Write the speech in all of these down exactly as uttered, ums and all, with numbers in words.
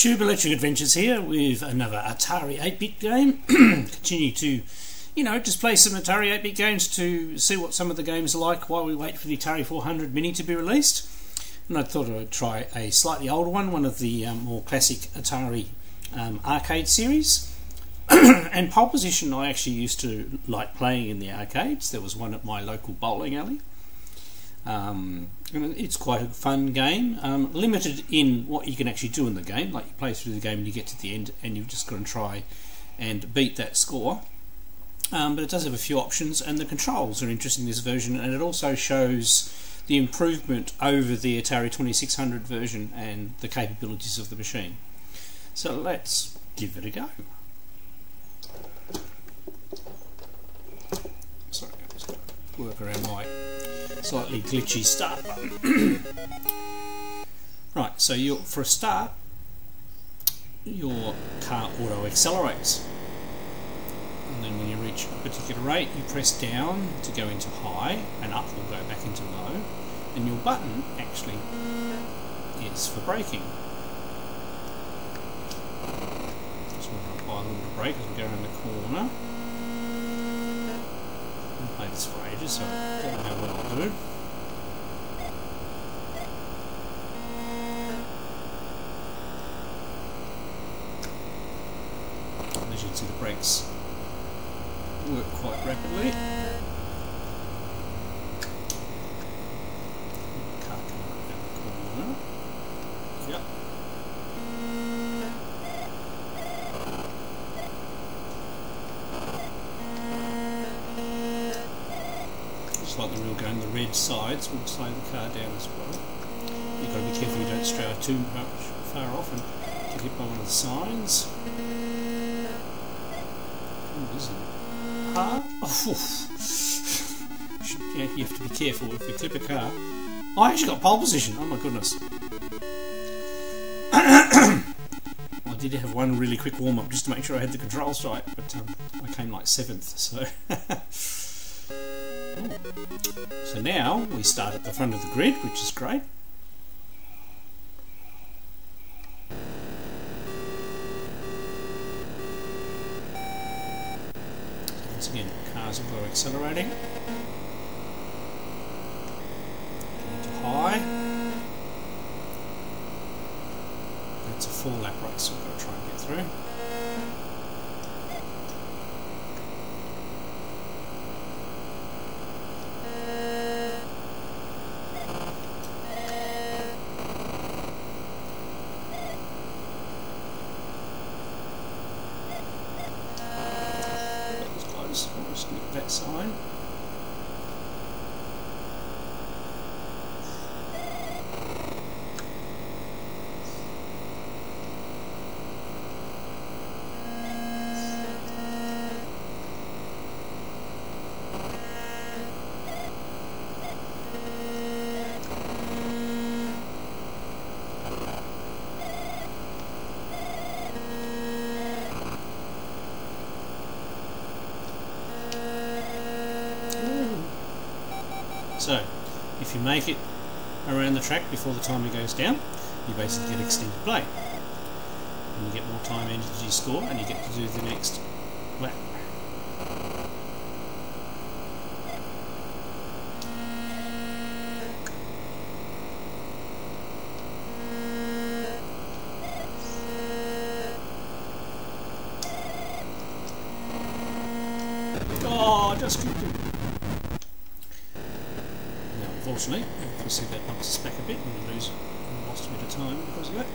YouTube Electric Adventures here with another Atari eight bit game. Continue to, you know, just play some Atari eight bit games to see what some of the games are like while we wait for the Atari four hundred Mini to be released. And I thought I would try a slightly older one, one of the um, more classic Atari um, arcade series. And Pole Position I actually used to like playing in the arcades. There was one at my local bowling alley. Um, it's quite a fun game, um, limited in what you can actually do in the game. Like, you play through the game and you get to the end and you've just got to try and beat that score, um, but it does have a few options, and the controls are interesting in this version, and it also shows the improvement over the Atari twenty-six hundred version and the capabilities of the machine. So let's give it a go. Sorry, I'll just work around my slightly glitchy start button. Right, so you're, for a start, your car auto accelerates, and then when you reach a particular rate you press down to go into high, and up will go back into low, and your button actually is for braking. Just want to apply a little bit of brake as we go around the corner. I played this for ages, so I don't know what I'll do. As you can see, the brakes work quite rapidly. Car coming up down the corner. Yep. Like the real game, the red sides will slow the car down as well. You've got to be careful you don't stray too much far off and get hit by one of the signs. Oh, isn't it hard? Oh, yeah, you have to be careful if you clip a car. Oh, I actually got pole position. Oh my goodness. I did have one really quick warm up just to make sure I had the controls right, but um, I came like seventh, so. So now we start at the front of the grid, which is great. Once again, cars are accelerating. Going to high. That's a full lap race, so we've got to try and get through. That sign. So, if you make it around the track before the timer goes down, you basically get extended play. And you get more time energy score, and you get to do the next lap. Oh, just keep doing it. Unfortunately, you can see that knocks us back a bit and we lose we lost a bit of time because of that.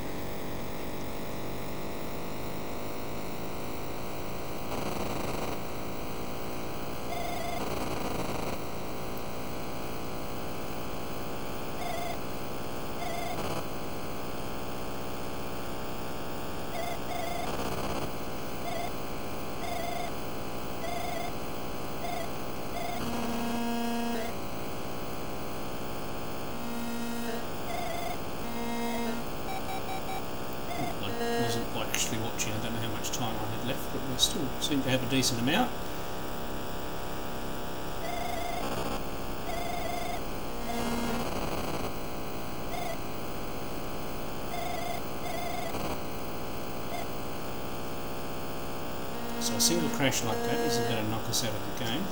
Actually watching, I don't know how much time I had left, but we still seem to have a decent amount. a single crash like that isn't going to knock us out of the game.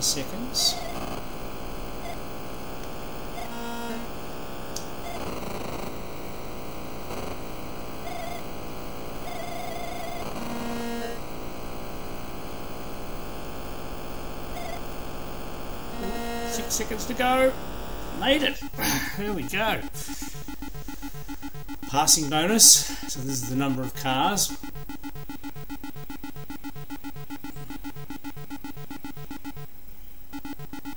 Seconds. Six seconds to go. Made it. Here we go. Passing bonus. So this is the number of cars.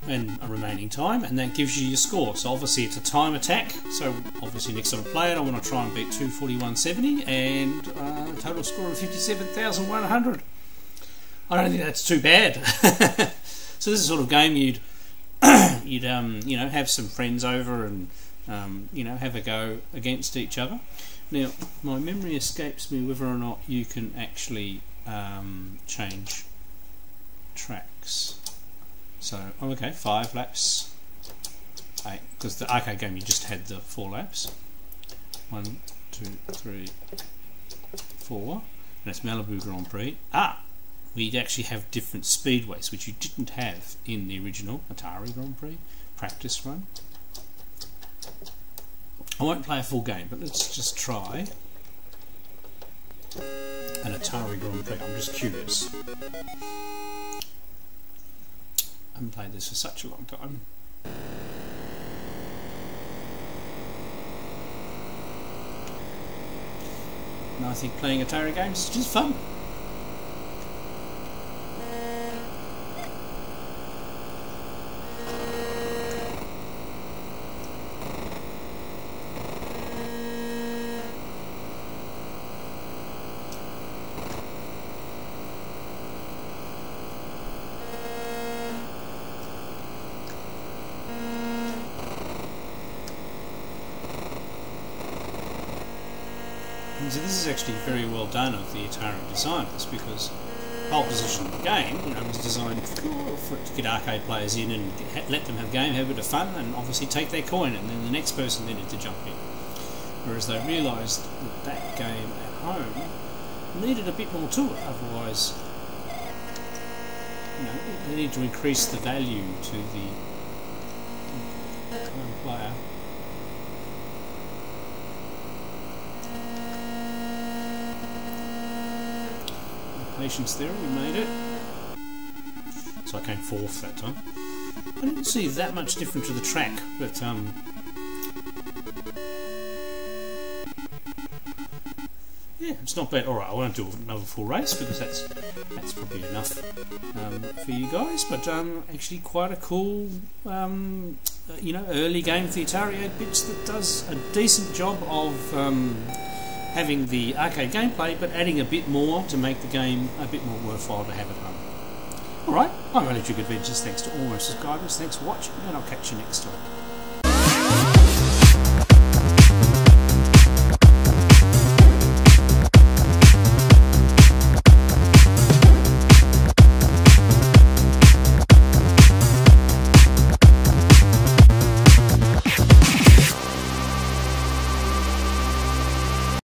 And a remaining time, and that gives you your score. So obviously it's a time attack, so obviously next time I play it I want to try and beat two forty-one seventy and uh, a total score of fifty-seven thousand one hundred. I don't think that's too bad. So this is the sort of game you'd you'd um you know have some friends over and um you know have a go against each other. Now my memory escapes me whether or not you can actually um change tracks. So, oh okay, five laps, eight, because the arcade game you just had the four laps. One, two, three, four, and it's Malibu Grand Prix. Ah, we actually have different speedways, which you didn't have in the original Atari Grand Prix practice run. I won't play a full game, but let's just try an Atari Grand Prix. I'm just curious. I haven't played this for such a long time. And I think playing Atari games is just fun. So this is actually very well done of the Atari designers, because the whole position of the game, you know, was designed for, for to get arcade players in and get, let them have game, have a bit of fun, and obviously take their coin, and then the next person needed to jump in. Whereas they realised that that game at home needed a bit more to it, otherwise, you know, they need to increase the value to the home player. Patience there, we made it. So I came fourth that time. I didn't see that much different to the track, but um, yeah, it's not bad. All right, I won't do another full race because that's that's probably enough um, for you guys. But um, actually, quite a cool um, you know early game for the Atari eight bits that does a decent job of. Um, having the arcade gameplay, but adding a bit more to make the game a bit more worthwhile to have at home. Alright, I'm Electric Adventures, thanks to all my subscribers, thanks for watching, and I'll catch you next time.